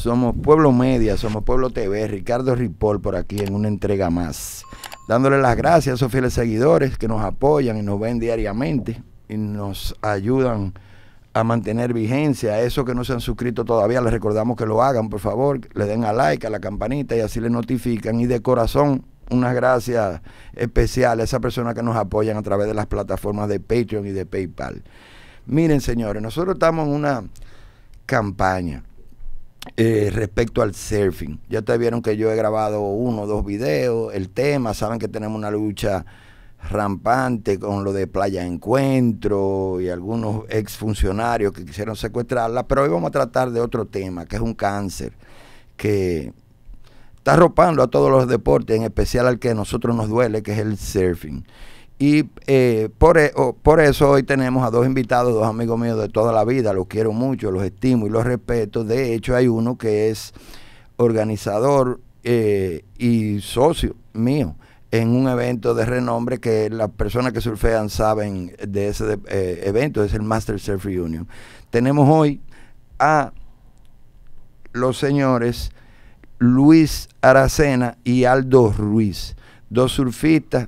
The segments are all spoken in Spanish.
Somos Pueblo Media, Somos Pueblo TV, Ricardo Ripoll por aquí en una entrega más. Dándole las gracias a esos fieles seguidores que nos apoyan y nos ven diariamente y nos ayudan a mantener vigencia. A esos que no se han suscrito todavía, les recordamos que lo hagan, por favor, le den a like, a la campanita y así les notifican. Y de corazón, unas gracias especiales a esas personas que nos apoyan a través de las plataformas de Patreon y de PayPal. Miren, señores, nosotros estamos en una campaña respecto al surfing. Ya ustedes vieron que yo he grabado 1 o 2 videos, el tema, saben que tenemos una lucha rampante con lo de Playa Encuentro y algunos exfuncionarios que quisieron secuestrarla, pero hoy vamos a tratar de otro tema, que es un cáncer que está arropando a todos los deportes, en especial al que a nosotros nos duele, que es el surfing. Y por eso hoy tenemos a 2 invitados, 2 amigos míos de toda la vida, los quiero mucho, los estimo y los respeto. De hecho, hay uno que es organizador y socio mío en un evento de renombre que las personas que surfean saben de ese evento, es el Master Surf Union. Tenemos hoy a los señores Luis Aracena y Aldo Ruiz, 2 surfistas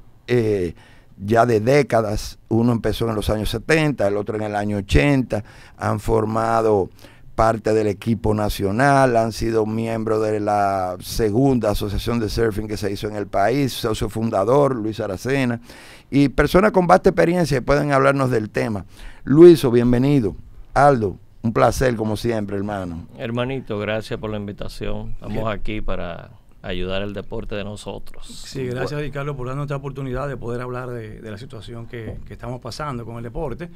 ya de décadas. Uno empezó en los años 70, el otro en el año 80, han formado parte del equipo nacional, han sido miembros de la segunda asociación de surfing que se hizo en el país, socio fundador Luis Aracena, y personas con vasta experiencia que pueden hablarnos del tema. Luiso, bienvenido. Aldo, un placer como siempre, hermano. Hermanito, gracias por la invitación. Estamos aquí para ayudar al deporte de nosotros. Sí, gracias Ricardo por darnos esta oportunidad de poder hablar de la situación que estamos pasando con el deporte.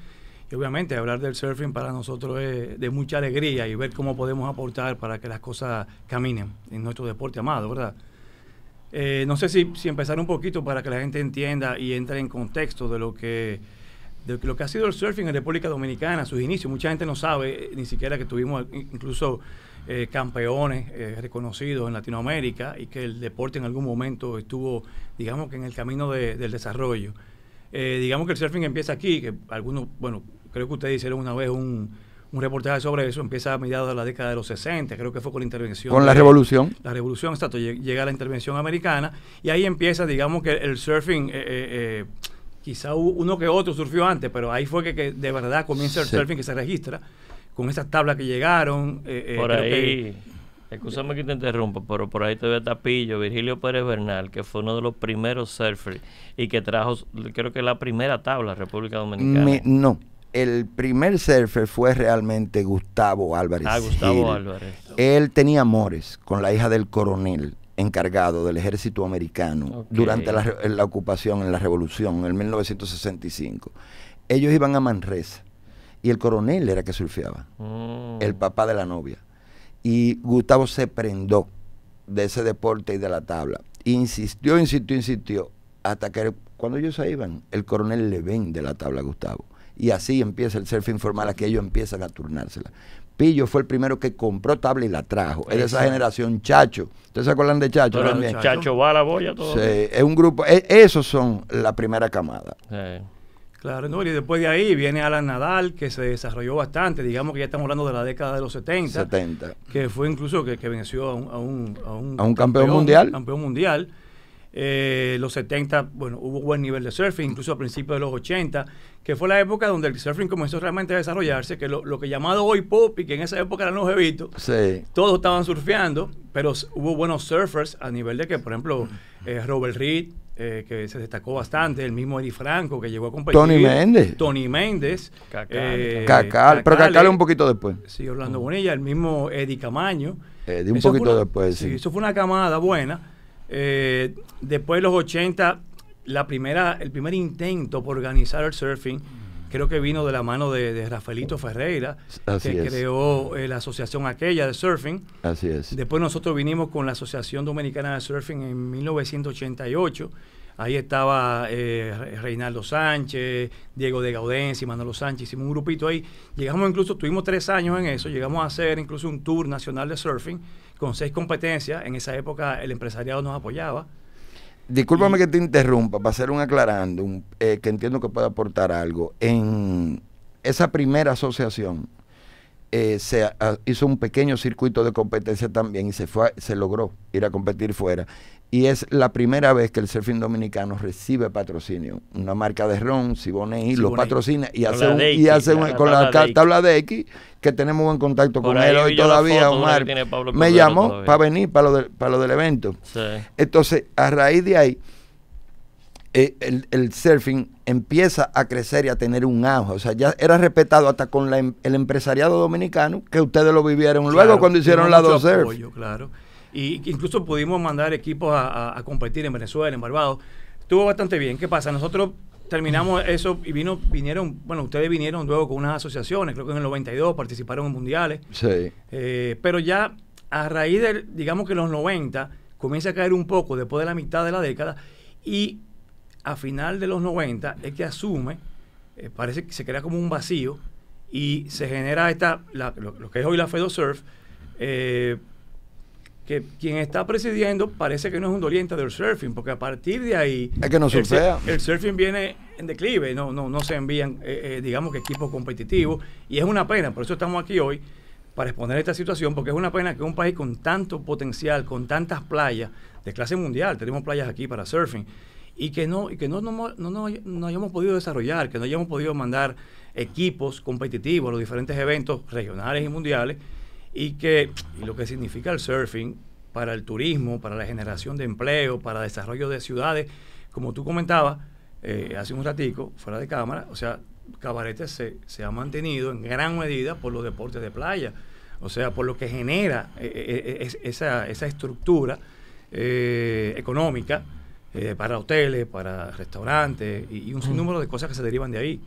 Y obviamente hablar del surfing para nosotros es de mucha alegría y ver cómo podemos aportar para que las cosas caminen en nuestro deporte amado, ¿verdad? No sé si empezar un poquito para que la gente entienda y entre en contexto de lo que ha sido el surfing en República Dominicana, sus inicios. Mucha gente no sabe ni siquiera que tuvimos incluso campeones reconocidos en Latinoamérica y que el deporte en algún momento estuvo, digamos, que en el camino del desarrollo. Digamos que el surfing empieza aquí, que algunos, bueno, creo que ustedes hicieron una vez un reportaje sobre eso, empieza a mediados de la década de los 60, creo que fue con la intervención. Con la revolución. La revolución, exacto, llega la intervención americana y ahí empieza, digamos, que el surfing, quizá uno que otro surfió antes, pero ahí fue que de verdad comienza el surfing que se registra, con esas tablas que llegaron. Por ahí, escúchame que te interrumpa, pero por ahí todavía Tapillo, Virgilio Pérez Bernal, que fue uno de los primeros surfers y que trajo, creo que la primera tabla República Dominicana. No, el primer surfer fue realmente Gustavo Álvarez. Ah, Gustavo Álvarez. Él tenía amores con la hija del coronel encargado del ejército americano durante la ocupación, en la revolución, en 1965. Ellos iban a Manresa y el coronel era que surfeaba, el papá de la novia. Y Gustavo se prendó de ese deporte y de la tabla. Insistió, insistió, insistió, hasta que cuando ellos se iban, el coronel le vende la tabla a Gustavo. Y así empieza el surf informal, a que ellos empiezan a turnársela. Pillo fue el primero que compró tabla y la trajo. Es de esa generación, Chacho. ¿Ustedes se acuerdan de Chacho? Pero también. Chacho va a la boya todo. Sí, es un grupo. Esos son la primera camada. Claro, no, y después de ahí viene Alan Nadal, que se desarrolló bastante, digamos que ya estamos hablando de la década de los 70, que fue incluso que venció a un campeón mundial. Los 70, bueno, hubo buen nivel de surfing, incluso a principios de los 80, que fue la época donde el surfing comenzó realmente a desarrollarse, que lo que llamado hoy pop, y que en esa época eran los jevitos, todos estaban surfeando, pero hubo buenos surfers a nivel de que, por ejemplo, Robert Reed, que se destacó bastante, el mismo Eddie Franco que llegó a competir. Tony Méndez. Cacal, pero Cacal un poquito después. Sí, Orlando Bonilla, el mismo Eddie Camaño. Eddie un poquito después, sí. Eso fue una camada buena. Después de los 80, el primer intento por organizar el surfing, creo que vino de la mano de Rafaelito Ferreira, que creó la asociación aquella de surfing. Así es. Después nosotros vinimos con la Asociación Dominicana de Surfing en 1988. Ahí estaba Reinaldo Sánchez, Diego de Gaudenzi, Manolo Sánchez. Hicimos un grupito ahí. Llegamos incluso, tuvimos 3 años en eso. Llegamos a hacer incluso un tour nacional de surfing con 6 competencias. En esa época el empresariado nos apoyaba. Discúlpame que te interrumpa, para hacer un aclarándum, que entiendo que puede aportar algo. En esa primera asociación, hizo un pequeño circuito de competencia también y se logró ir a competir fuera. Y es la primera vez que el surfing dominicano recibe patrocinio. Una marca de ron, Siboney, lo patrocina y hace un, con la tabla de X, que tenemos buen contacto con él hoy todavía. Omar me llamó para venir para lo del evento. Sí. Entonces, a raíz de ahí, el surfing empieza a crecer y a tener un auge. O sea, ya era respetado hasta con la, el empresariado dominicano, que ustedes lo vivieron luego cuando hicieron la Do Surf. Claro. Y incluso pudimos mandar equipos a competir en Venezuela, en Barbados. Estuvo bastante bien. ¿Qué pasa? Nosotros terminamos eso y vinieron, bueno, ustedes vinieron luego con unas asociaciones, creo que en el 92 participaron en mundiales. Sí. Pero ya a raíz del, digamos que los 90, comienza a caer un poco después de la mitad de la década, y a final de los 90 es que asume, parece que se crea como un vacío y se genera esta, lo que es hoy la Fedosurf, que quien está presidiendo parece que no es un doliente del surfing, porque a partir de ahí es que no surfea. El surfing viene en declive, no se envían, digamos que equipos competitivos, y es una pena, por eso estamos aquí hoy, para exponer esta situación, porque es una pena que un país con tanto potencial, con tantas playas de clase mundial, tenemos playas aquí para surfing, y que no hayamos podido desarrollar, que no hayamos podido mandar equipos competitivos a los diferentes eventos regionales y mundiales, y lo que significa el surfing para el turismo, para la generación de empleo, para desarrollo de ciudades, como tú comentabas hace un ratico, fuera de cámara. O sea, Cabarete se ha mantenido en gran medida por los deportes de playa, o sea, por lo que genera esa estructura económica para hoteles, para restaurantes y un sinnúmero de cosas que se derivan de ahí.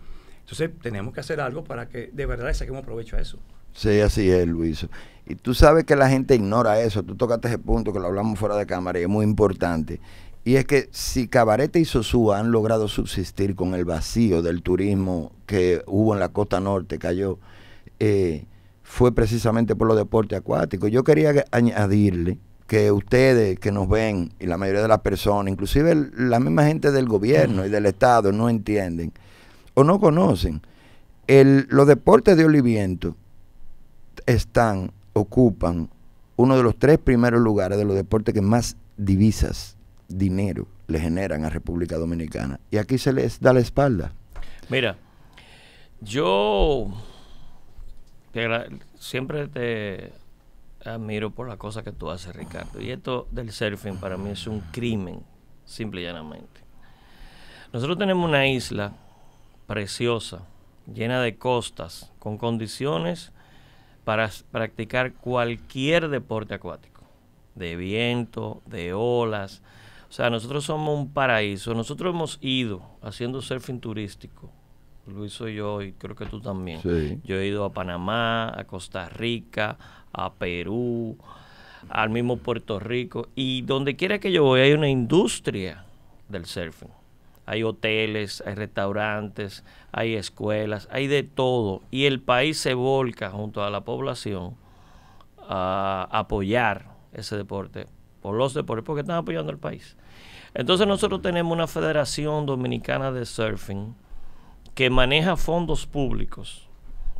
Entonces tenemos que hacer algo para que de verdad saquemos provecho a eso. Sí, así es, Luis. Y tú sabes que la gente ignora eso. Tú tocaste ese punto que lo hablamos fuera de cámara y es muy importante. Y es que si Cabarete y Sosúa han logrado subsistir con el vacío del turismo que hubo en la costa norte, cayó, fue precisamente por los deportes acuáticos. Yo quería añadirle que ustedes que nos ven y la mayoría de las personas, inclusive la misma gente del gobierno y del Estado, no entienden o no conocen los deportes de oliviento. Ocupan uno de los 3 primeros lugares de los deportes que más divisas, dinero, le generan a República Dominicana. Y aquí se les da la espalda. Mira, yo siempre te admiro por las cosas que tú haces, Ricardo. Y esto del surfing para mí es un crimen, simple y llanamente. Nosotros tenemos una isla preciosa, llena de costas, con condiciones para practicar cualquier deporte acuático, de viento, de olas. O sea, nosotros somos un paraíso. Nosotros hemos ido haciendo surfing turístico, Luis, soy yo y creo que tú también. Sí. Yo he ido a Panamá, a Costa Rica, a Perú, al mismo Puerto Rico, y donde quiera que yo voy hay una industria del surfing. Hay hoteles, hay restaurantes, hay escuelas, hay de todo. Y el país se volca junto a la población a apoyar ese deporte, por los deportes, porque están apoyando al país. Entonces nosotros tenemos una Federación Dominicana de Surfing que maneja fondos públicos,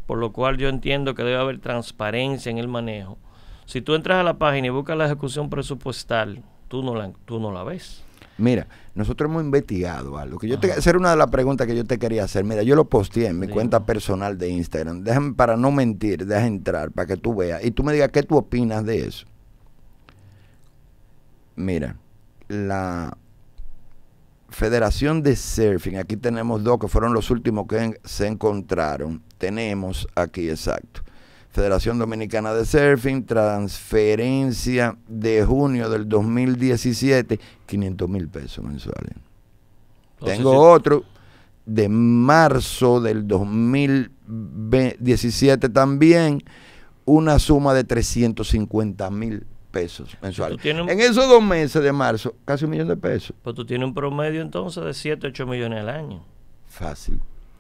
por lo cual yo entiendo que debe haber transparencia en el manejo. Si tú entras a la página y buscas la ejecución presupuestal, tú no la ves. Mira, nosotros hemos investigado algo. Que yo te, esa era una de las preguntas que yo te quería hacer. Mira, yo lo posteé en mi cuenta personal de Instagram. Déjame, para no mentir, deja entrar para que tú veas. Y tú me digas qué tú opinas de eso. Mira, la Federación de Surfing, aquí tenemos 2 que fueron los últimos que se encontraron. Tenemos aquí, exacto. Federación Dominicana de Surfing, transferencia de junio del 2017, 500.000 pesos mensuales. Entonces, tengo otro de marzo del 2017 también, una suma de 350.000 pesos mensuales. En esos 2 meses de marzo, casi $1 millón de pesos. Pues tú tienes un promedio entonces de 7, 8 millones al año. Fácil.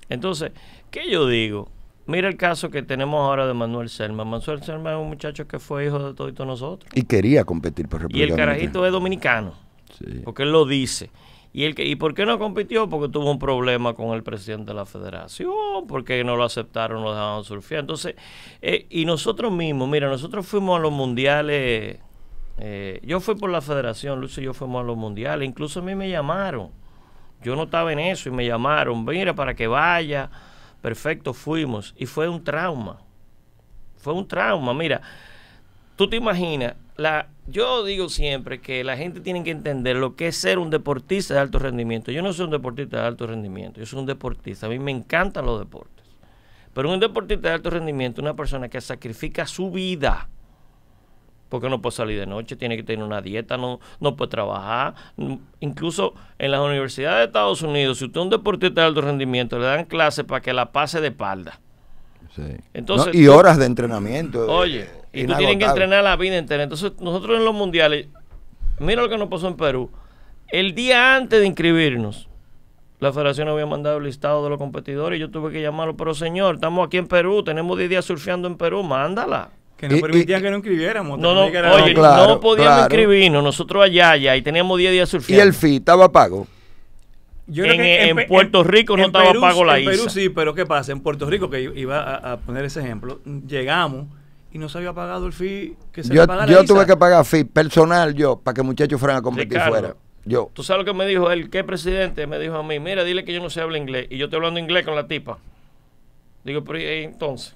Entonces, ¿qué yo digo? Mira el caso que tenemos ahora de Manuel Selman. Manuel Selman es un muchacho que fue hijo de todos nosotros. Y quería competir por República Dominicana. Y el carajito es dominicano. Sí. Porque él lo dice. ¿Y por qué no compitió? Porque tuvo un problema con el presidente de la federación, porque no lo aceptaron, no dejaron surfear. Entonces, y nosotros mismos, mira, nosotros fuimos a los mundiales, yo fui por la federación, Luis y yo fuimos a los mundiales, incluso a mí me llamaron, yo no estaba en eso y me llamaron, mira, para que vaya, perfecto, fuimos, y fue un trauma, mira, tú te imaginas. Yo digo siempre que la gente tiene que entender lo que es ser un deportista de alto rendimiento. Yo no soy un deportista de alto rendimiento, yo soy un deportista. A mí me encantan los deportes. Pero un deportista de alto rendimiento es una persona que sacrifica su vida. Porque no puede salir de noche, tiene que tener una dieta, no puede trabajar. Incluso en las universidades de Estados Unidos, si usted es un deportista de alto rendimiento, le dan clases para que la pase de espalda. Sí. Entonces, no, y horas de entrenamiento. Oye, y tú tienes que entrenar la vida entera. Entonces, nosotros en los mundiales, mira lo que nos pasó en Perú. El día antes de inscribirnos, la federación había mandado el listado de los competidores y yo tuve que llamarlo. Pero señor, estamos aquí en Perú, tenemos 10 días surfeando en Perú, mándala. Que no permitían que no inscribiéramos. No podíamos inscribirnos. Nosotros allá y teníamos 10 días surfeando. ¿Y el fee estaba pago? Yo creo que en Puerto Rico no estaba pago la ISA. En Perú sí, pero ¿qué pasa? En Puerto Rico, que iba a poner ese ejemplo, llegamos y no se había pagado el fee que se le pagaba la ISA. Yo tuve que pagar fee personal para que muchachos fueran a competir fuera. ¿Tú sabes lo que me dijo él? ¿Qué presidente? Me dijo a mí, mira, dile que yo no sé hablar inglés. Y yo estoy hablando inglés con la tipa. Digo, pero entonces...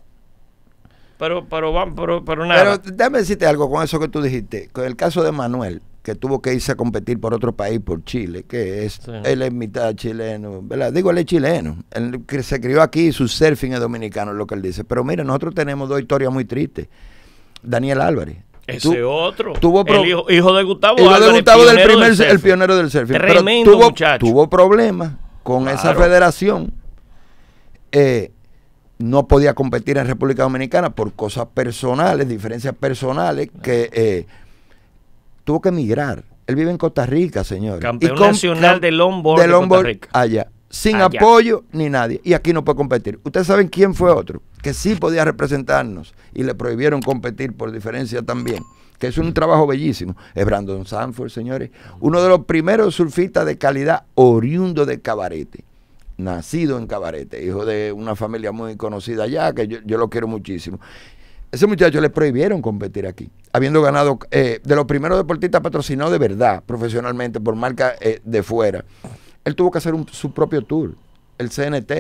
Pero nada. Pero déjame decirte algo con eso que tú dijiste. Con el caso de Manuel, que tuvo que irse a competir por otro país, por Chile, que es, sí. Él es mitad chileno, ¿verdad? Digo, él es chileno. Él que se crió aquí, su surfing es dominicano, es lo que él dice. Pero mira, nosotros tenemos dos historias muy tristes. Daniel Álvarez. Hijo de Gustavo Álvarez. De Gustavo el pionero del surfing. Tremendo pero tuvo problemas con esa federación. No podía competir en República Dominicana por cosas personales, diferencias personales, que tuvo que emigrar. Él vive en Costa Rica, señor. Campeón nacional de longboard de Costa Rica. Allá. Sin apoyo ni nadie. Y aquí no puede competir. Ustedes saben quién fue otro, que sí podía representarnos y le prohibieron competir por diferencia también, que es un trabajo bellísimo. Es Brandon Sanford, señores. Uno de los primeros surfistas de calidad oriundo de Cabarete. Nacido en Cabarete, hijo de una familia muy conocida allá, que yo lo quiero muchísimo. Ese muchacho le prohibieron competir aquí, habiendo ganado de los primeros deportistas patrocinados de verdad, profesionalmente, por marca de fuera. Él tuvo que hacer su propio tour, el CNT,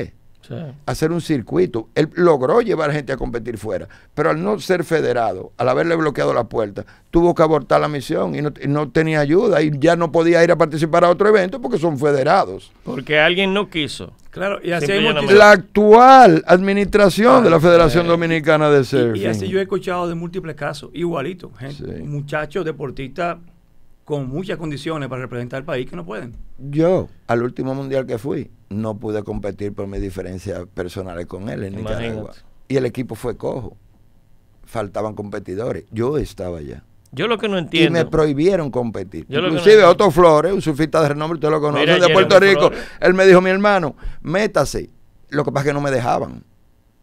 sí. Hacer un circuito. Él logró llevar gente a competir fuera, pero al no ser federado, al haberle bloqueado la puerta, tuvo que abortar la misión y no tenía ayuda y ya no podía ir a participar a otro evento porque son federados. Porque alguien no quiso. Claro, y así la actual administración de la Federación Dominicana de Surfing. Y así yo he escuchado de múltiples casos, igualito, gente, sí. Muchachos deportistas con muchas condiciones para representar al país que no pueden. Yo, al último mundial que fui, no pude competir por mis diferencias personales con él en Nicaragua. Y el equipo fue cojo. Faltaban competidores. Yo estaba allá. Yo lo que no entiendo. Y me prohibieron competir. Inclusive Otto Flores, un surfista de renombre, usted lo conoce, de Puerto Rico. Él me dijo, mi hermano, métase. Lo que pasa es que no me dejaban.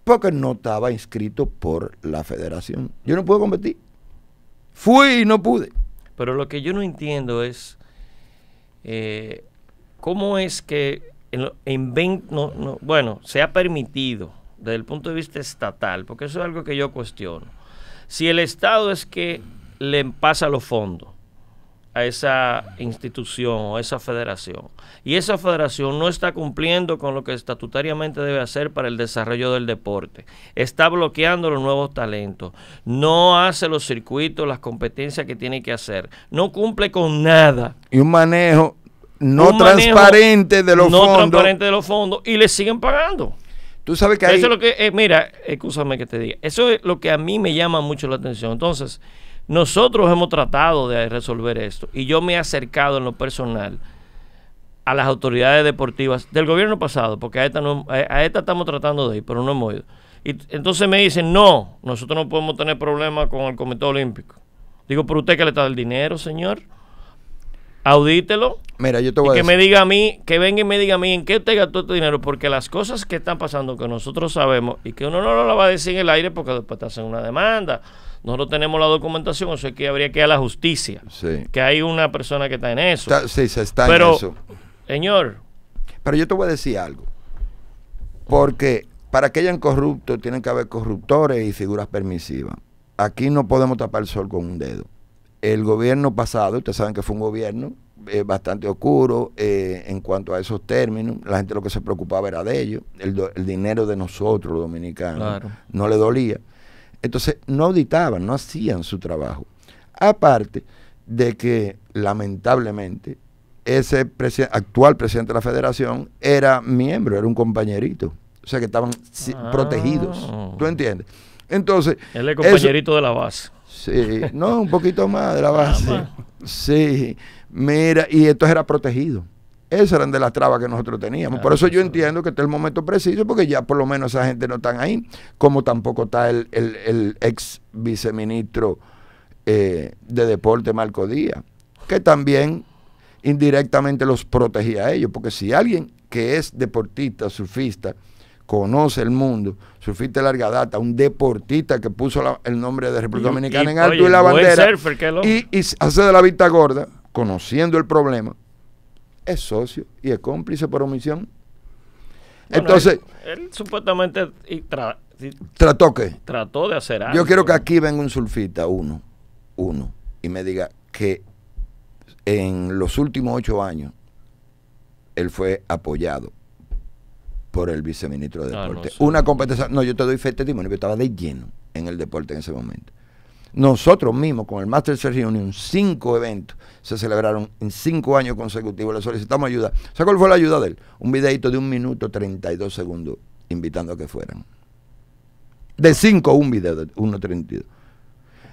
Porque no estaba inscrito por la federación. Yo no pude competir. Fui y no pude. Pero lo que yo no entiendo es cómo es que se ha permitido desde el punto de vista estatal, porque eso es algo que yo cuestiono. Si el Estado es que le pasa los fondos a esa institución o a esa federación, y esa federación no está cumpliendo con lo que estatutariamente debe hacer para el desarrollo del deporte, está bloqueando los nuevos talentos, no hace los circuitos, las competencias que tiene que hacer, no cumple con nada. Y un manejo no transparente de los fondos. No transparente de los fondos y le siguen pagando. Tú sabes que eso es lo que, mira, escúchame que te diga, eso es lo que a mí me llama mucho la atención. Entonces, nosotros hemos tratado de resolver esto y yo me he acercado en lo personal a las autoridades deportivas del gobierno pasado, porque a esta estamos tratando de ir, pero no hemos ido. Y entonces me dicen, no, nosotros no podemos tener problemas con el Comité Olímpico. Digo, pero usted que le está dando el dinero, señor, audítelo. Mira, yo te voy a decir. Que me diga a mí, que venga y me diga a mí en qué usted gastó este dinero, porque las cosas que están pasando que nosotros sabemos y que uno no lo va a decir en el aire porque después te hacen una demanda. Nosotros tenemos la documentación, eso es que habría que ir a la justicia. Sí. Que hay una persona que está en eso. Sí, se está en eso. Señor. Pero yo te voy a decir algo. Porque para que hayan corruptos, tienen que haber corruptores y figuras permisivas. Aquí no podemos tapar el sol con un dedo. El gobierno pasado, ustedes saben que fue un gobierno bastante oscuro en cuanto a esos términos. La gente lo que se preocupaba era de ellos. El dinero de nosotros, los dominicanos, claro, no le dolía. Entonces, no auditaban, no hacían su trabajo. Aparte de que, lamentablemente, ese actual presidente de la federación era miembro, era un compañerito. O sea, que estaban protegidos. ¿Tú entiendes? Entonces... Él es compañerito de la base. Sí, no, un poquito más de la base. Sí, mira, y entonces era protegido. Esas eran de las trabas que nosotros teníamos. Claro, por eso yo entiendo que este es el momento preciso, porque ya por lo menos esa gente no están ahí, como tampoco está el ex viceministro de Deporte, Marco Díaz, que también indirectamente los protegía a ellos, porque si alguien que es deportista, surfista, conoce el mundo, surfista de larga data, un deportista que puso el nombre de República Dominicana en alto y la bandera, y hace de la vista gorda, conociendo el problema, es socio y es cómplice por omisión. Bueno, entonces... Él supuestamente... Trató de hacer algo. Yo quiero que aquí venga un surfista, uno, y me diga que en los últimos 8 años él fue apoyado por el viceministro de Deporte. No sé. Una competencia... No, yo te doy fe de testimonio, yo estaba de lleno en el deporte en ese momento. Nosotros mismos, con el Master Surf Union, 5 eventos se celebraron en 5 años consecutivos. Le solicitamos ayuda. ¿Sabes cuál fue la ayuda de él? Un videito de 1 minuto 32 segundos, invitando a que fueran. De 5, un video de 1:32.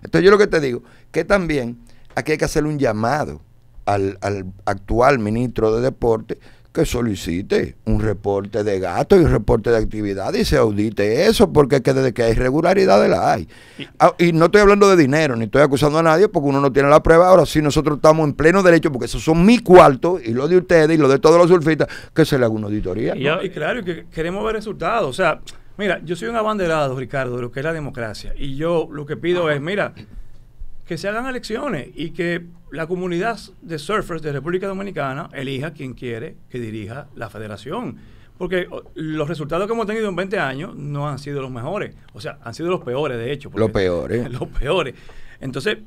Entonces yo lo que te digo, que también aquí hay que hacer un llamado al actual ministro de Deporte, que solicite un reporte de gastos y un reporte de actividad y se audite eso, porque es que desde que hay irregularidades la hay. Y no estoy hablando de dinero, ni estoy acusando a nadie, porque uno no tiene la prueba. Ahora sí, nosotros estamos en pleno derecho, porque esos son mis cuartos y los de ustedes y los de todos los surfistas, que se le haga una auditoría, ¿no? Y claro, que queremos ver resultados. O sea, mira, yo soy un abanderado, Ricardo, de lo que es la democracia, y yo lo que pido es, mira, que se hagan elecciones y que la comunidad de surfers de República Dominicana elija quien quiere que dirija la federación. Porque los resultados que hemos tenido en 20 años no han sido los mejores. O sea, han sido los peores, de hecho. Los peores. Los peores. Entonces,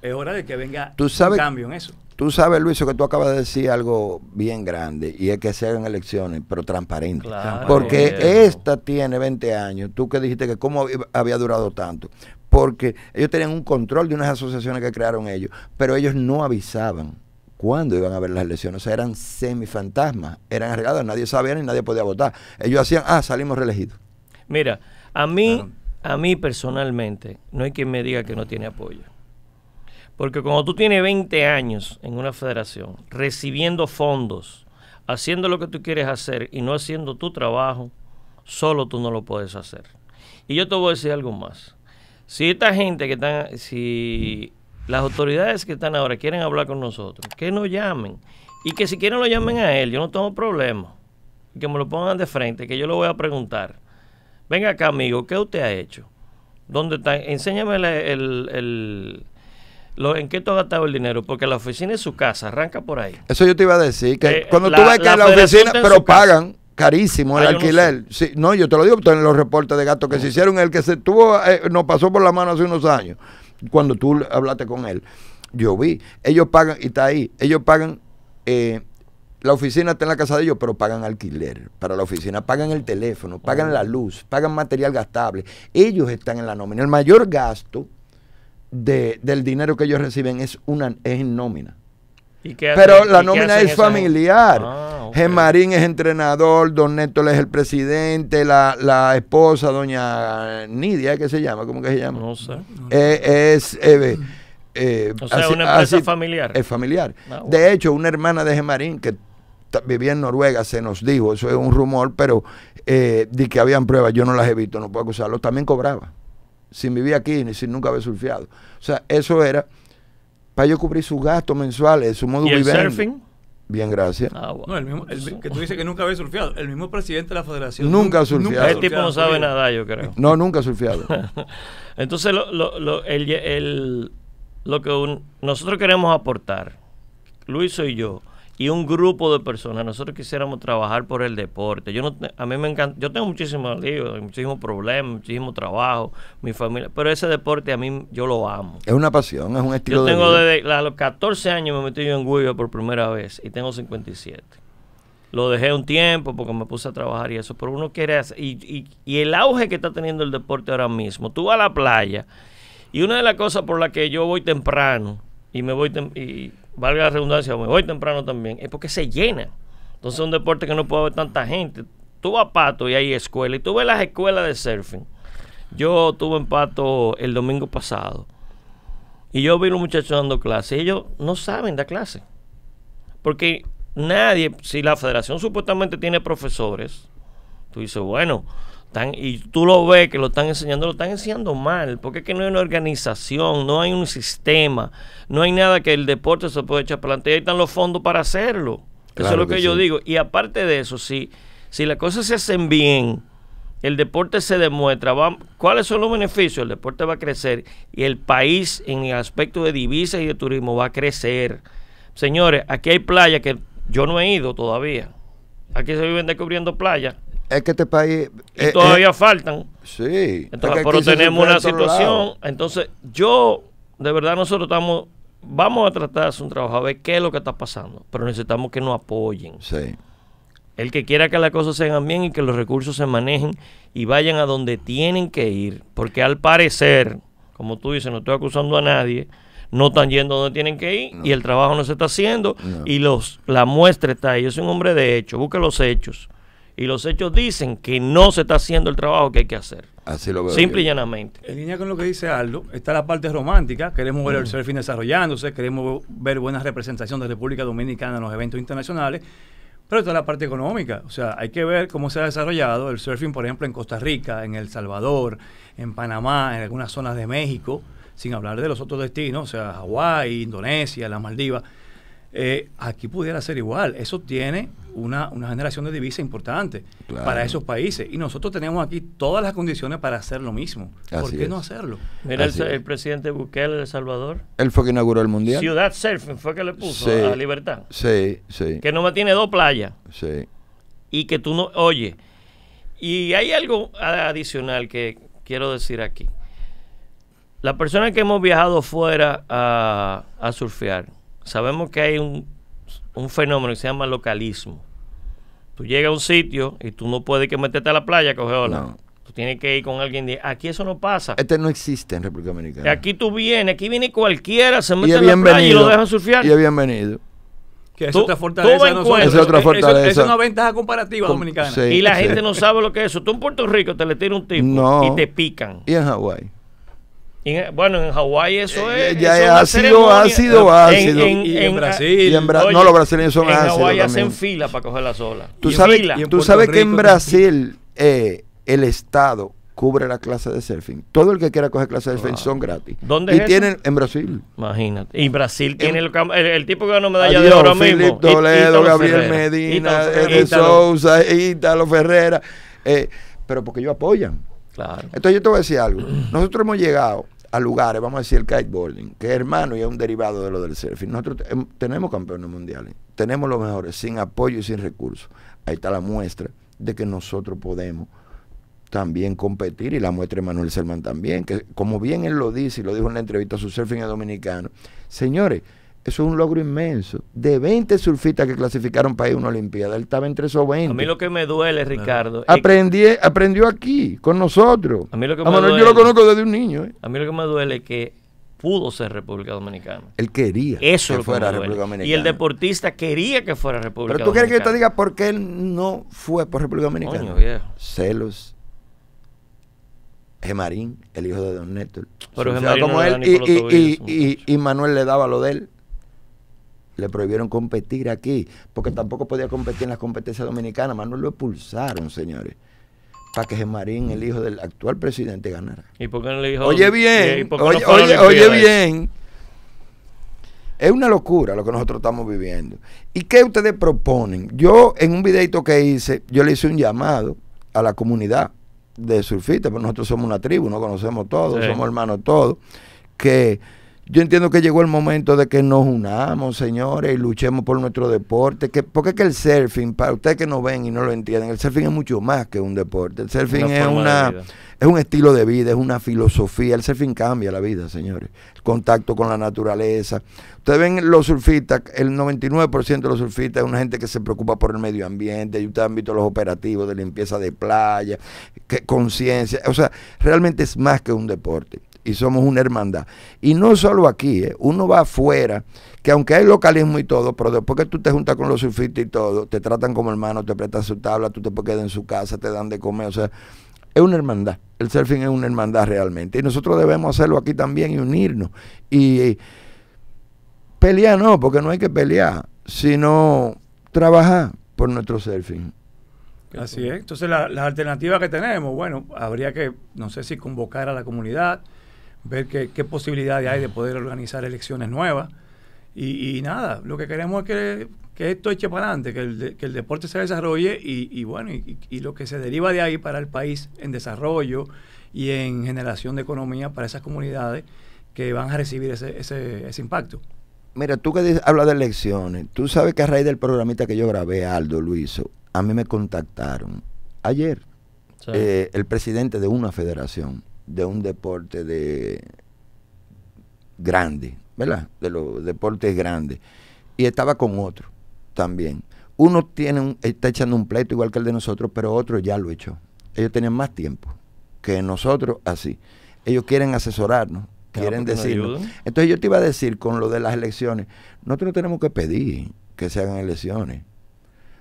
es hora de que venga un cambio en eso. Tú sabes, Luis, que tú acabas de decir algo bien grande, y es que se hagan elecciones, pero transparentes. Claro, porque esta tiene 20 años. Tú que dijiste que cómo había durado tanto. Porque ellos tenían un control de unas asociaciones que crearon ellos, pero ellos no avisaban cuándo iban a haber las elecciones. O sea, eran semifantasmas, eran arreglados, nadie sabía ni nadie podía votar. Ellos hacían, salimos reelegidos. Mira, a mí personalmente, no hay quien me diga que no tiene apoyo. Porque cuando tú tienes 20 años en una federación, recibiendo fondos, haciendo lo que tú quieres hacer y no haciendo tu trabajo, solo tú no lo puedes hacer. Y yo te voy a decir algo más. Si esta gente que están, si las autoridades que están ahora quieren hablar con nosotros, que nos llamen. Y que si quieren lo llamen a él, yo no tengo problema. Que me lo pongan de frente, que yo lo voy a preguntar. Venga acá, amigo, ¿qué usted ha hecho? ¿Dónde está? Enséñame en qué tú has gastado el dinero, porque la oficina es su casa, arranca por ahí. Eso yo te iba a decir, que cuando tú ves que la oficina, pero pagan carísimo el alquiler. No sé. Sí, no, yo te lo digo, en los reportes de gastos que se hicieron, el que se tuvo, nos pasó por la mano hace unos años, cuando tú hablaste con él, yo vi, ellos pagan, y está ahí, ellos pagan, la oficina está en la casa de ellos, pero pagan alquiler para la oficina, pagan el teléfono, pagan la luz, pagan material gastable, ellos están en la nómina. El mayor gasto del dinero que ellos reciben es en nómina. Pero la nómina es familiar. Okay. Gemarín es entrenador, Don Néstor es el presidente, la esposa, Doña Nidia, ¿qué se llama? ¿Cómo que se llama? No sé. O sea, una empresa familiar. Es familiar. Bueno. De hecho, una hermana de Gemarín que vivía en Noruega, se nos dijo, eso es un rumor, pero de que habían pruebas, yo no las he visto, no puedo acusarlos, también cobraba, sin vivir aquí, ni sin nunca haber surfeado. O sea, eso era... para yo cubrir sus gastos mensuales, su modo de vivir. ¿Y el surfing? Bien, gracias. Wow. No, que tú dices que nunca había surfeado. El mismo presidente de la federación. Nunca ha surfeado. Este tipo no sabe nadar, yo creo. No, nunca ha surfeado. Entonces, lo que nosotros queremos aportar, Luis y yo, y un grupo de personas, nosotros quisiéramos trabajar por el deporte. Yo no, a mí me encanta, yo tengo muchísimos líos, muchísimos problemas, muchísimo trabajo, mi familia, pero ese deporte a mí, yo lo amo. Es una pasión, es un estilo de vida. Yo tengo desde los 14 años me metí yo en Guilla por primera vez y tengo 57. Lo dejé un tiempo porque me puse a trabajar y eso, pero uno quiere hacer, y el auge que está teniendo el deporte ahora mismo. Tú vas a la playa y una de las cosas por las que yo voy temprano y me voy y valga la redundancia, me voy temprano también, es porque se llena. Entonces es un deporte que no puede haber tanta gente. Tú vas a Pato y hay escuela, y tú ves las escuelas de surfing. Yo estuve en Pato el domingo pasado y yo vi a los muchachos dando clases. Ellos no saben dar clases porque nadie, si la federación supuestamente tiene profesores, tú dices, bueno, y tú lo ves que lo están enseñando mal, porque es que no hay una organización, no hay un sistema, no hay nada que el deporte se pueda echar para adelante, y ahí están los fondos para hacerlo. Claro, eso es lo que yo digo. Y aparte de eso, si las cosas se hacen bien, el deporte se demuestra, ¿cuáles son los beneficios? El deporte va a crecer y el país en el aspecto de divisas y de turismo va a crecer. Señores, aquí hay playas que yo no he ido todavía. Aquí se viven descubriendo playas. Es que este país... y todavía faltan. Sí. Entonces, pero tenemos una situación. Entonces, yo, de verdad, nosotros estamos... Vamos a tratar de hacer un trabajo, a ver qué es lo que está pasando. Pero necesitamos que nos apoyen. Sí. El que quiera que las cosas se hagan bien y que los recursos se manejen y vayan a donde tienen que ir. Porque al parecer, como tú dices, no estoy acusando a nadie... No están yendo donde tienen que ir, no. Y el trabajo no se está haciendo, no. Y la muestra está ahí. Yo soy un hombre de hechos, busca los hechos. Y los hechos dicen que no se está haciendo el trabajo que hay que hacer. Así lo veo. Simple y llanamente. En línea con lo que dice Aldo, está la parte romántica. Queremos ver el surfing desarrollándose, queremos ver buena representación de República Dominicana en los eventos internacionales. Pero está la parte económica, o sea, hay que ver cómo se ha desarrollado el surfing, por ejemplo, en Costa Rica, en El Salvador, en Panamá, en algunas zonas de México. Sin hablar de los otros destinos, o sea, Hawái, Indonesia, las Maldivas. Aquí pudiera ser igual. Eso tiene una generación de divisas importante, claro, para esos países. Y nosotros tenemos aquí todas las condiciones para hacer lo mismo. Así ¿Por qué es. No hacerlo? Mira, el presidente Bukele de El Salvador. Él fue que inauguró el Mundial. Ciudad Surfing fue que le puso, sí, a Libertad. Sí, sí. Que nomás tiene 2 playas. Sí. Y que tú no... Oye, y hay algo adicional que quiero decir aquí. Las personas que hemos viajado fuera a surfear, sabemos que hay un fenómeno que se llama localismo. Tú llegas a un sitio y tú no puedes meterte a la playa a coger ola. No. Tú tienes que ir con alguien. Aquí eso no pasa. Este no existe en República Dominicana. Aquí tú vienes, aquí viene cualquiera, se mete a la playa y lo dejan surfear. Y bienvenido. Que es otra fortaleza. Es una ventaja comparativa dominicana. Sí, y la gente no sabe lo que es eso. Tú en Puerto Rico te le tira un tipo y te pican. Y en Hawái. Bueno, en Hawái eso es... Ya ácido. En Brasil. No, los brasileños son ácidos. En Hawái hacen fila para coger las olas. Tú sabes que en Brasil el Estado cubre la clase de surfing. Todo el que quiera coger clase de surfing son gratis. ¿Dónde es eso? Tienen en Brasil. Imagínate. Y Brasil tiene el tipo que ganó medalla de oro mismo. Filipe Toledo, Gabriel Medina, Eddie Sousa, Ítalo Ferreira. Pero porque ellos apoyan. Claro. Entonces yo te voy a decir algo. Nosotros hemos llegado a lugares, vamos a decir el kiteboarding, que es hermano y es un derivado de lo del surfing. Nosotros tenemos campeones mundiales, tenemos los mejores, sin apoyo y sin recursos. Ahí está la muestra de que nosotros podemos también competir, y la muestra de Manuel Selman también, que como bien él lo dice, y lo dijo en la entrevista a su surfing dominicano, señores, eso es un logro inmenso. De 20 surfistas que clasificaron para ir a una Olimpiada, él estaba entre esos 20. A mí lo que me duele, Ricardo... Aprendió aquí, con nosotros. A mí lo que me duele... Yo lo conozco desde un niño. A mí lo que me duele es que pudo ser República Dominicana. Él quería que fuera República Dominicana. Y el deportista quería que fuera República Dominicana. Pero tú quieres que yo te diga por qué él no fue por República Dominicana. Coño, viejo. Celos. Gemarín, el hijo de Don Néstor. Pero Gemarín como él, y Manuel le daba lo de él. Le prohibieron competir aquí, porque tampoco podía competir en las competencias dominicanas. Manuel lo expulsaron, señores, para que Gemarín, el hijo del actual presidente, ganara. ¿Y por qué no le dijo? Oye bien, oye bien. Es una locura lo que nosotros estamos viviendo. ¿Y qué ustedes proponen? Yo, en un videito que hice, yo le hice un llamado a la comunidad de surfistas, porque nosotros somos una tribu, nos conocemos todos, somos hermanos todos, que... Yo entiendo que llegó el momento de que nos unamos, señores, y luchemos por nuestro deporte. Porque es que el surfing, para ustedes que no ven y no lo entienden, el surfing es mucho más que un deporte. El surfing es un estilo de vida, es una filosofía. El surfing cambia la vida, señores. El contacto con la naturaleza. Ustedes ven los surfistas, el 99% de los surfistas es una gente que se preocupa por el medio ambiente. Y ustedes han visto los operativos de limpieza de playa, conciencia. O sea, realmente es más que un deporte. Y somos una hermandad. Y no solo aquí, uno va afuera, que aunque hay localismo y todo, pero después que tú te juntas con los surfistas y todo, te tratan como hermano, te prestan su tabla, tú te puedes quedar en su casa, te dan de comer, o sea, es una hermandad. El surfing es una hermandad realmente. Y nosotros debemos hacerlo aquí también y unirnos. Y pelear no, porque no hay que pelear, sino trabajar por nuestro surfing. Así es. Entonces, las alternativas que tenemos, bueno, habría que, no sé si convocar a la comunidad, ver qué posibilidades hay de poder organizar elecciones nuevas. Y nada, lo que queremos es que esto eche para adelante, que el deporte se desarrolle y bueno, y lo que se deriva de ahí para el país en desarrollo y en generación de economía para esas comunidades que van a recibir ese impacto. Mira, tú que hablas de elecciones, tú sabes que a raíz del programita que yo grabé, Aldo Luiso, a mí me contactaron ayer, sí, el presidente de una federación, de un deporte grande, ¿verdad? De los deportes grandes. Y estaba con otro también. Uno está echando un pleito igual que el de nosotros, pero otro ya lo echó. Ellos tenían más tiempo que nosotros, así. Ellos quieren asesorarnos, quieren decirnos. Entonces yo te iba a decir con lo de las elecciones, nosotros no tenemos que pedir que se hagan elecciones.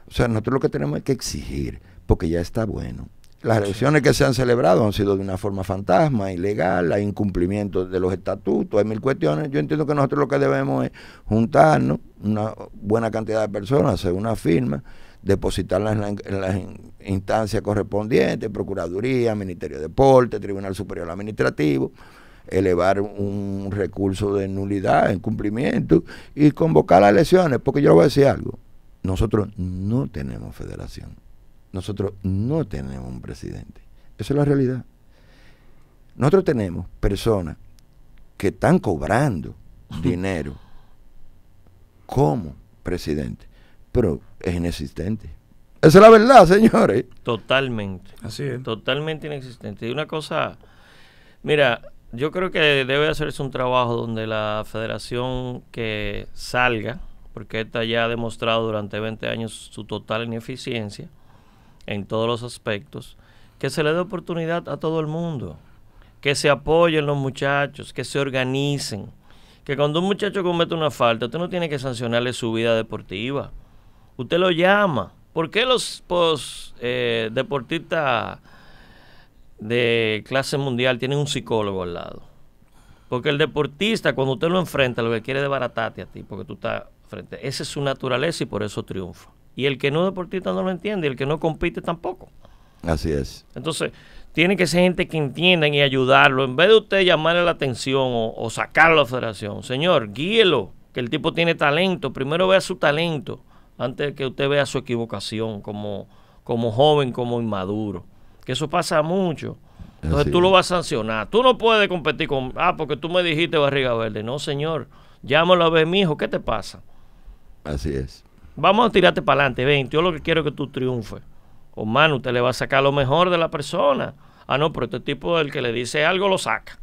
O sea, nosotros lo que tenemos es que exigir, porque ya está bueno. Las elecciones que se han celebrado han sido de una forma fantasma, ilegal, hay incumplimiento de los estatutos, hay mil cuestiones. Yo entiendo que nosotros lo que debemos es juntarnos, una buena cantidad de personas, hacer una firma, depositarlas en las instancias correspondientes, Procuraduría, Ministerio de Deporte, Tribunal Superior Administrativo, elevar un recurso de nulidad, incumplimiento, y convocar las elecciones, porque yo voy a decir algo, nosotros no tenemos federación. Nosotros no tenemos un presidente. Esa es la realidad. Nosotros tenemos personas que están cobrando dinero como presidente, pero es inexistente. Esa es la verdad, señores. Totalmente. Así es. Totalmente inexistente. Y una cosa, mira, yo creo que debe hacerse un trabajo donde la federación que salga, porque esta ya ha demostrado durante 20 años su total ineficiencia, en todos los aspectos, que se le dé oportunidad a todo el mundo, que se apoyen los muchachos, que se organicen, que cuando un muchacho comete una falta, usted no tiene que sancionarle su vida deportiva, usted lo llama. ¿Por qué los deportistas de clase mundial tienen un psicólogo al lado? Porque el deportista, cuando usted lo enfrenta, lo que quiere es desbaratarte a ti, porque tú estás frente. Esa es su naturaleza y por eso triunfa. Y el que no es deportista no lo entiende, y el que no compite tampoco. Así es. Entonces, tiene que ser gente que entiendan y ayudarlo. En vez de usted llamarle la atención o sacarlo a la federación, señor, guíelo, que el tipo tiene talento. Primero vea su talento, antes de que usted vea su equivocación como joven, como inmaduro. Que eso pasa mucho. Entonces tú lo vas a sancionar. Tú no puedes competir con, porque tú me dijiste barriga verde. No, señor, llámalo a ver, mijo, ¿qué te pasa? Así es. Vamos a tirarte para adelante, ven, yo lo que quiero es que tú triunfes. O mano, usted le va a sacar lo mejor de la persona. Ah, no, pero este tipo, el que le dice algo, lo saca.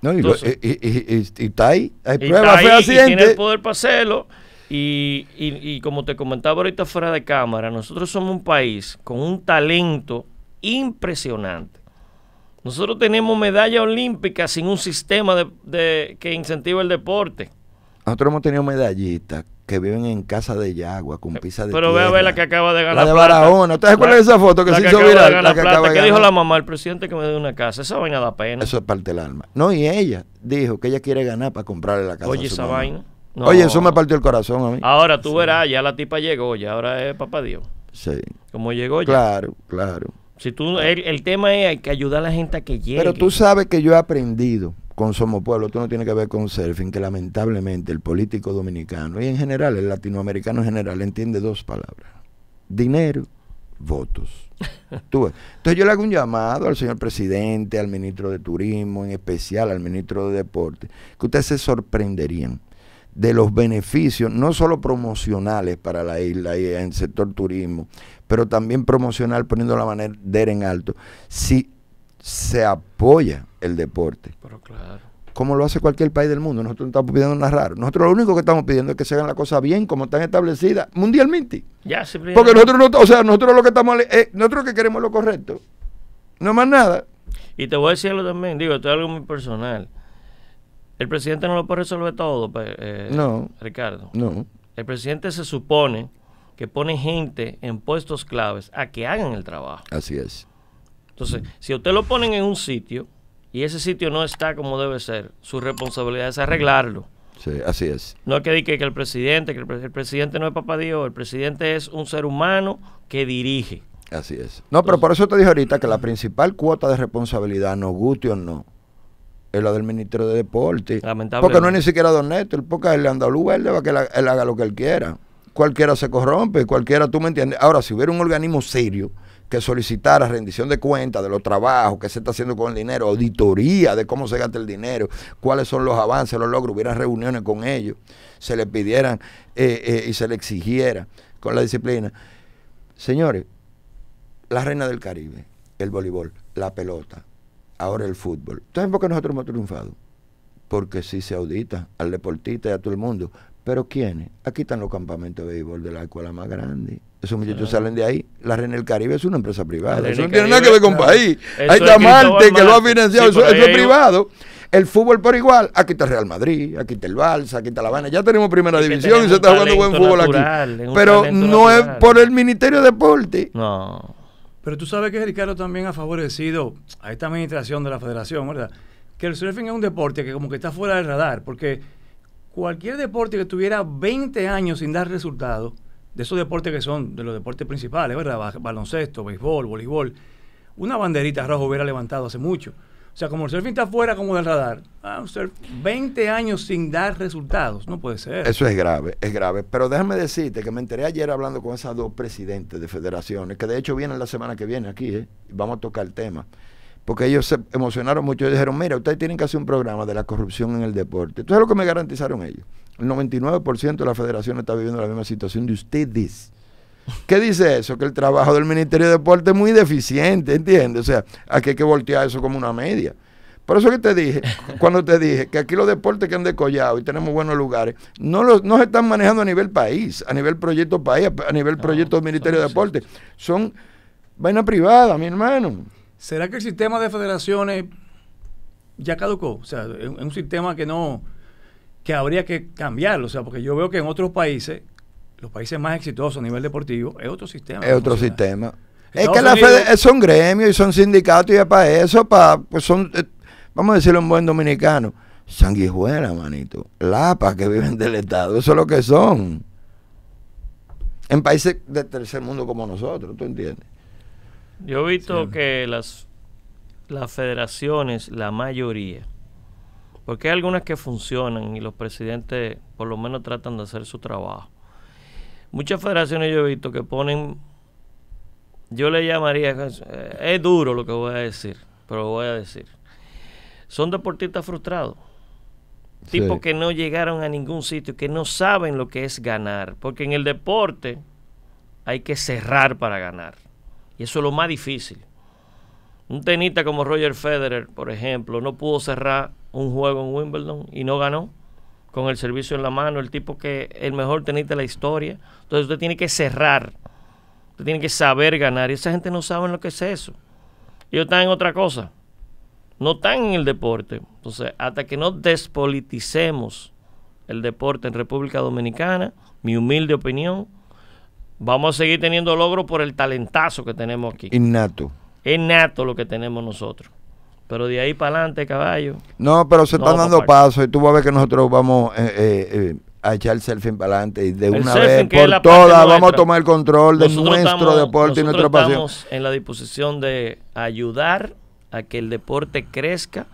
No, entonces, y está ahí, hay pruebas fehacientes. Y tiene el poder para hacerlo. Y como te comentaba ahorita fuera de cámara, nosotros somos un país con un talento impresionante. Nosotros tenemos medalla olímpica sin un sistema que incentiva el deporte. Nosotros hemos tenido medallistas que viven en casa de yagua, con pizza de tierra. Pero ve a ver la que acaba de ganar. La de Barahona. ¿Ustedes recuerdan esa foto que se hizo viral? La que acaba de ganar. ¿Qué dijo la mamá? El presidente que me dé una casa. Esa vaina da pena. Eso es parte del alma. No, y ella dijo que ella quiere ganar para comprarle la casa. Oye, esa vaina. No. Oye, eso me partió el corazón a mí. Ahora tú verás, ya la tipa llegó, ya ahora es papá Dios. Sí. Como llegó ya. Claro, claro. Si tú, el tema es, hay que ayudar a la gente a que llegue. Pero tú sabes que yo he aprendido con Somos Pueblo, tú no tienes que ver con surfing, que lamentablemente el político dominicano y en general, el latinoamericano en general, entiende dos palabras: dinero votos. Entonces yo le hago un llamado al señor presidente, al ministro de Turismo, en especial al ministro de Deporte, que ustedes se sorprenderían de los beneficios, no solo promocionales para la isla y en el sector turismo, pero también promocional, poniendo la bandera en alto, si se apoya el deporte. Pero claro. Como lo hace cualquier país del mundo. Nosotros no estamos pidiendo nada raro. Nosotros lo único que estamos pidiendo es que se hagan las cosas bien, como están establecidas mundialmente. Ya, porque nosotros no, o sea, nosotros lo que estamos, nosotros lo que queremos es lo correcto. No más nada. Y te voy a decir algo también, digo, esto es algo muy personal. El presidente no lo puede resolver todo, no, Ricardo. No. El presidente se supone que pone gente en puestos claves a que hagan el trabajo. Así es. Entonces, si usted lo ponen en un sitio y ese sitio no está como debe ser, su responsabilidad es arreglarlo. Sí, así es. No es que diga que el presidente, el presidente no es papá Dios, el presidente es un ser humano que dirige. Así es. No, entonces, pero por eso te dije ahorita que la principal cuota de responsabilidad, nos guste o no, es la del ministro de Deporte. Lamentable. Porque no es ni siquiera Don Néstor, porque el andaluz, él le va a que él haga lo que él quiera. Cualquiera se corrompe, cualquiera, tú me entiendes. Ahora, si hubiera un organismo serio que solicitara rendición de cuentas de los trabajos que se está haciendo con el dinero, auditoría de cómo se gasta el dinero, cuáles son los avances, los logros, hubiera reuniones con ellos, se les pidieran y se les exigiera con la disciplina. Señores, la reina del Caribe, el voleibol, la pelota, ahora el fútbol. ¿Saben por qué nosotros hemos triunfado? Porque sí se audita al deportista y a todo el mundo. ¿Pero quiénes? Aquí están los campamentos de béisbol de la escuela más grande. Esos muchachos salen de ahí. La Reina del Caribe es una empresa privada. Eso no tiene nada que ver con país. Ahí está Marte, que lo ha financiado. Sí, eso es privado. El fútbol por igual. Aquí está Real Madrid, aquí está el Barça, aquí está La Habana. Ya tenemos primera división y se está jugando buen fútbol aquí. Pero no es por el Ministerio de Deporte. No. Pero tú sabes que Ricardo también ha favorecido a esta administración de la federación, ¿verdad? Que el surfing es un deporte que como que está fuera del radar, porque cualquier deporte que tuviera 20 años sin dar resultados, de esos deportes que son de los deportes principales, ¿verdad? Baloncesto, béisbol, voleibol, una banderita roja hubiera levantado hace mucho. O sea, como el surfing está fuera como del radar, 20 años sin dar resultados, no puede ser. Eso es grave, es grave. Pero déjame decirte que me enteré ayer hablando con esas dos presidentes de federaciones, que de hecho vienen la semana que viene aquí, vamos a tocar el tema. Porque ellos se emocionaron mucho y dijeron, mira, ustedes tienen que hacer un programa de la corrupción en el deporte. Entonces lo que me garantizaron ellos, el 99% de la federación está viviendo la misma situación de ustedes. ¿Qué dice eso? Que el trabajo del Ministerio de Deporte es muy deficiente, ¿entiendes? O sea, aquí hay que voltear eso como una media. Por eso que te dije, cuando te dije que aquí los deportes que han descollado y tenemos buenos lugares, no se están manejando a nivel país, a nivel proyecto país, a nivel proyecto Ministerio de Deporte. Son vaina privada, mi hermano. ¿Será que el sistema de federaciones ya caducó? O sea, es un sistema que no, que habría que cambiarlo. O sea, porque yo veo que en otros países, los países más exitosos a nivel deportivo, es otro sistema. Es otro sistema. Es que la federación son gremios y son sindicatos y es para eso, pues son, vamos a decirlo en buen dominicano, sanguijuela, manito, lapas que viven del Estado, eso es lo que son. En países de tercer mundo como nosotros, ¿tú entiendes? Yo he visto que las federaciones, la mayoría, porque hay algunas que funcionan y los presidentes por lo menos tratan de hacer su trabajo. Muchas federaciones yo he visto que ponen, yo le llamaría, es duro lo que voy a decir, pero lo voy a decir. Son deportistas frustrados. Sí. Tipos que no llegaron a ningún sitio, que no saben lo que es ganar. Porque en el deporte hay que cerrar para ganar. Y eso es lo más difícil. Un tenista como Roger Federer, por ejemplo, no pudo cerrar un juego en Wimbledon y no ganó con el servicio en la mano, el tipo que el mejor tenista de la historia. Entonces usted tiene que cerrar, usted tiene que saber ganar. Y esa gente no sabe lo que es eso. Ellos están en otra cosa, no están en el deporte. Entonces, hasta que no despoliticemos el deporte en República Dominicana, mi humilde opinión, vamos a seguir teniendo logros por el talentazo que tenemos aquí. Innato. Es nato lo que tenemos nosotros. Pero de ahí para adelante, caballo. No, pero se están dando pasos y tú vas a ver que nosotros vamos a echar el surfing para adelante y de una vez por todas vamos a tomar el control de nuestro deporte y nuestra pasión. Estamos en la disposición de ayudar a que el deporte crezca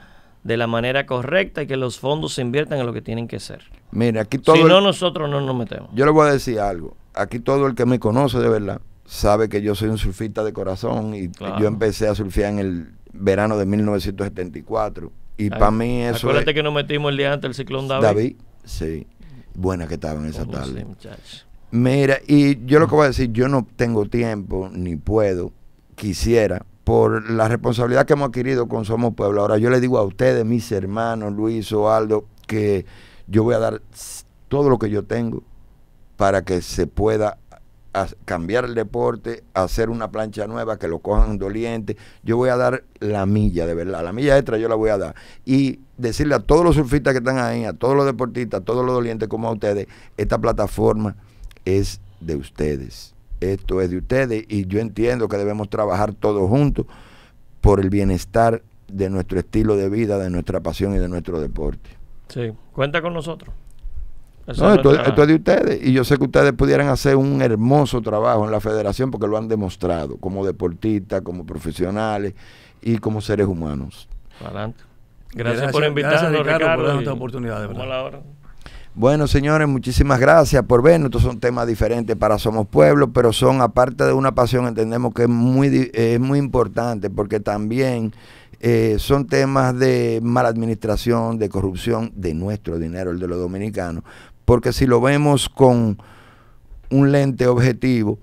de la manera correcta y que los fondos se inviertan en lo que tienen que ser. Mira, aquí todo. Si no, nosotros no nos metemos. Yo le voy a decir algo. Aquí todo el que me conoce de verdad sabe que yo soy un surfista de corazón y claro, yo empecé a surfear en el verano de 1974. Y para mí eso... Acuérdate que nos metimos el día antes del ciclón David. David, sí. Buena que estaba en esa tarde. Sí, mira, y yo lo que voy a decir, yo no tengo tiempo, ni puedo, quisiera, por la responsabilidad que hemos adquirido con Somos Pueblo. Ahora yo le digo a ustedes, mis hermanos, Luis o Aldo, que yo voy a dar todo lo que yo tengo para que se pueda cambiar el deporte, hacer una plancha nueva, que lo cojan doliente. Yo voy a dar la milla, de verdad, la milla extra yo la voy a dar. Y decirle a todos los surfistas que están ahí, a todos los deportistas, a todos los dolientes como a ustedes, esta plataforma es de ustedes. Esto es de ustedes y yo entiendo que debemos trabajar todos juntos por el bienestar de nuestro estilo de vida, de nuestra pasión y de nuestro deporte. Sí, cuenta con nosotros. No, esto es de ustedes y yo sé que ustedes pudieran hacer un hermoso trabajo en la federación porque lo han demostrado como deportistas, como profesionales y como seres humanos. Adelante. Gracias por invitarnos, Ricardo, por esta oportunidad, de verdad. Bueno, señores, muchísimas gracias por vernos. Estos son temas diferentes para Somos Pueblo, pero son, aparte de una pasión, entendemos que es muy importante porque también son temas de mala administración, de corrupción de nuestro dinero, el de los dominicanos. Porque si lo vemos con un lente objetivo,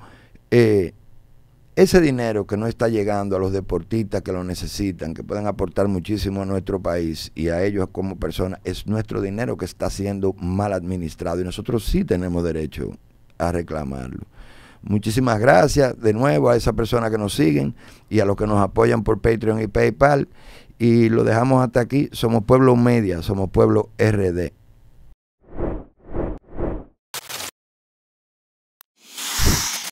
ese dinero que no está llegando a los deportistas que lo necesitan, que pueden aportar muchísimo a nuestro país y a ellos como personas, es nuestro dinero que está siendo mal administrado y nosotros sí tenemos derecho a reclamarlo. Muchísimas gracias de nuevo a esas personas que nos siguen y a los que nos apoyan por Patreon y PayPal. Y lo dejamos hasta aquí. Somos Pueblo Media, Somos Pueblo RD.